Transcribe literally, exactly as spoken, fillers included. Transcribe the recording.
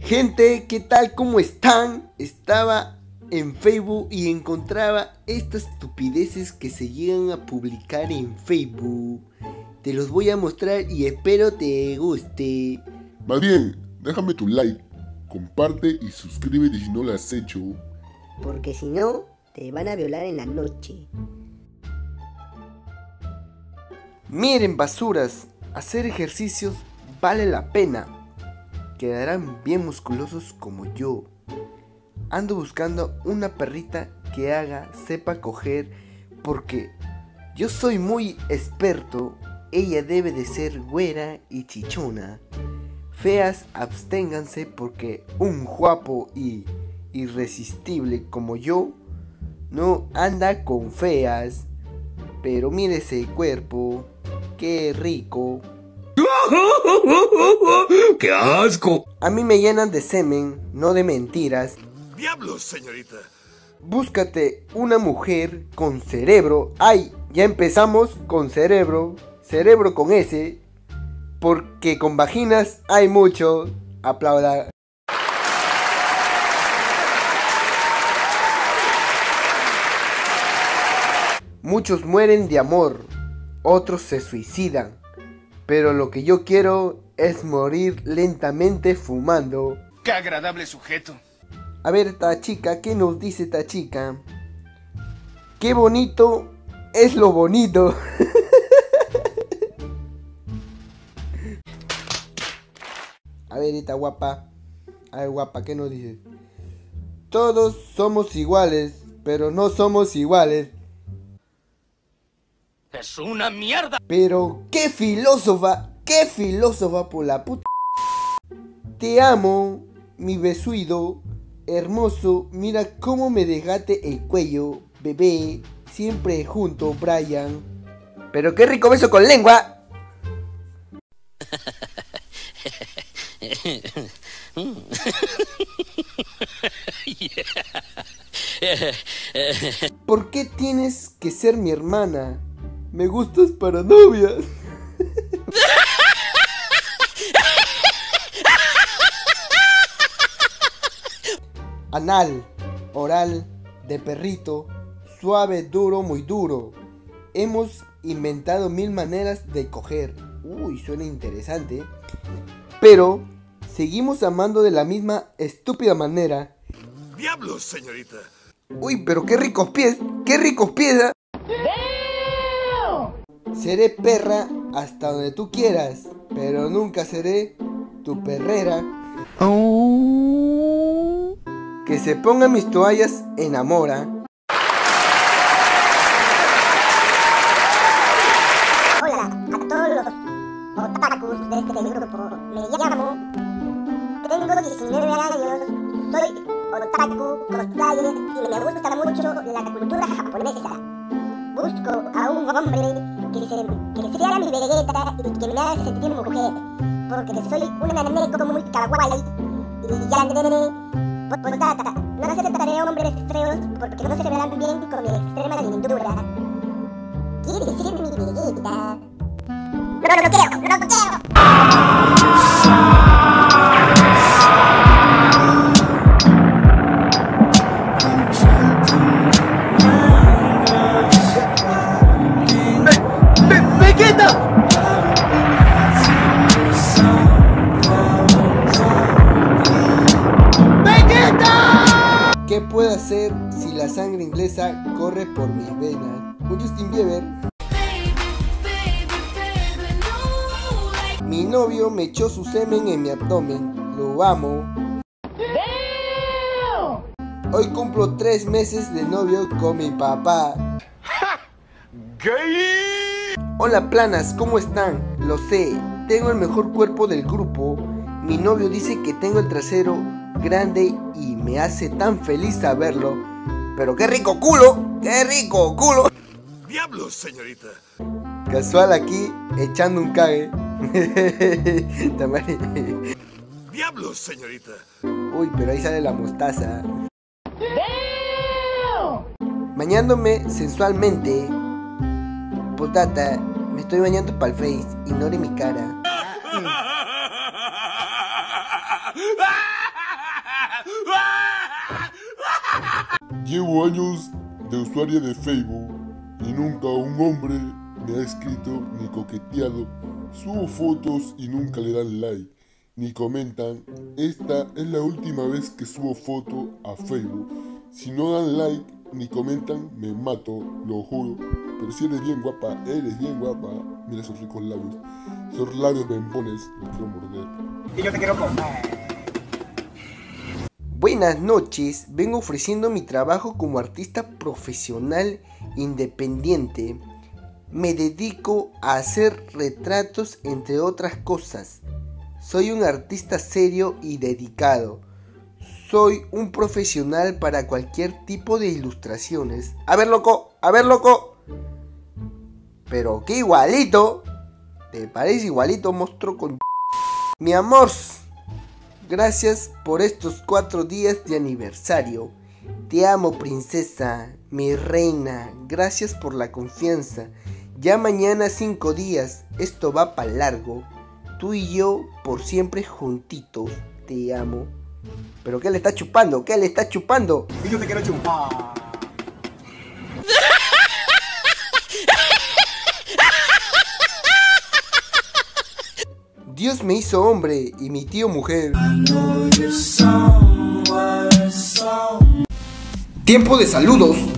Gente, ¿qué tal? ¿Cómo están? Estaba en Facebook y encontraba estas estupideces que se llegan a publicar en Facebook. Te los voy a mostrar y espero te guste. Más bien, déjame tu like, comparte y suscríbete si no lo has hecho. Porque si no, te van a violar en la noche. Miren, basuras, hacer ejercicios vale la pena. Quedarán bien musculosos como yo. Ando buscando una perrita que haga, sepa coger, porque yo soy muy experto. Ella debe de ser güera y chichona. Feas, absténganse, porque un guapo y irresistible como yo no anda con feas. Pero mire ese cuerpo, qué rico. ¡Qué asco! A mí me llenan de semen, no de mentiras. ¡Diablos, señorita! Búscate una mujer con cerebro. ¡Ay! Ya empezamos con cerebro. Cerebro con S. Porque con vaginas hay mucho. Aplauda. Muchos mueren de amor. Otros se suicidan. Pero lo que yo quiero es morir lentamente fumando. ¡Qué agradable sujeto! A ver, esta chica, ¿qué nos dice esta chica? ¡Qué bonito es lo bonito! A ver, esta guapa. A ver, guapa, ¿qué nos dice? Todos somos iguales, pero no somos iguales. ¡Es una mierda! Pero qué filósofa, qué filósofa por la puta. Te amo, mi besuido, hermoso, mira cómo me dejaste el cuello, bebé, siempre junto, Brian. Pero qué rico beso con lengua. ¿Por qué tienes que ser mi hermana? Me gustas para novias. Anal, oral, de perrito, suave, duro, muy duro. Hemos inventado mil maneras de coger. Uy, suena interesante. Pero seguimos amando de la misma estúpida manera. ¡Diablos, señorita! Uy, pero qué ricos pies, qué ricos pies, ¿eh? Seré perra hasta donde tú quieras, pero nunca seré tu perrera. Oh. Que se pongan mis toallas enamora. Hola a todos los otakus de este grupo. Me llamo. Tengo diecinueve años. Soy otaku cosplayer y me gusta mucho la cultura japonesa. Busco a un hombre que se, que se haga mi vergueta y que me haga sentir mujer, porque soy una nene como muy kawaii y ya la nene por tata, no se trataré hombres feos porque no se verán bien con mi extrema lindura. Quiere decir mi vergueta. No, no, no quiero, no, no ¿Qué puedo hacer si la sangre inglesa corre por mis venas? Un Justin Bieber. Baby, baby, baby, no, like... Mi novio me echó su semen en mi abdomen. Lo amo. Damn. Hoy cumplo tres meses de novio con mi papá. Ja, gay. Hola planas, ¿cómo están? Lo sé, tengo el mejor cuerpo del grupo. Mi novio dice que tengo el trasero grande y me hace tan feliz saberlo. Pero qué rico culo, qué rico culo. Diablos, señorita. Casual aquí, echando un cague. Diablos, señorita. Uy, pero ahí sale la mostaza. ¡Damn! Bañándome sensualmente. Potata, me estoy bañando para el face, ignore mi cara. Llevo años de usuario de Facebook y nunca un hombre me ha escrito ni coqueteado. Subo fotos y nunca le dan like ni comentan. Esta es la última vez que subo foto a Facebook. Si no dan like ni comentan, me mato, lo juro. Pero si eres bien guapa, eres bien guapa. Mira esos ricos labios. Esos labios bembones, los quiero morder. Y yo te quiero comer. Buenas noches, vengo ofreciendo mi trabajo como artista profesional independiente. Me dedico a hacer retratos, entre otras cosas. Soy un artista serio y dedicado. Soy un profesional para cualquier tipo de ilustraciones. A ver, loco, a ver, loco. Pero qué igualito. ¿Te parece igualito, monstruo con... Mi amor? Gracias por estos cuatro días de aniversario. Te amo, princesa, mi reina. Gracias por la confianza. Ya mañana cinco días. Esto va para largo. Tú y yo por siempre juntitos. Te amo. ¿Pero qué le está chupando? ¿Qué le está chupando? Y yo te quiero chupar. Dios me hizo hombre y mi tío mujer. Tiempo de saludos.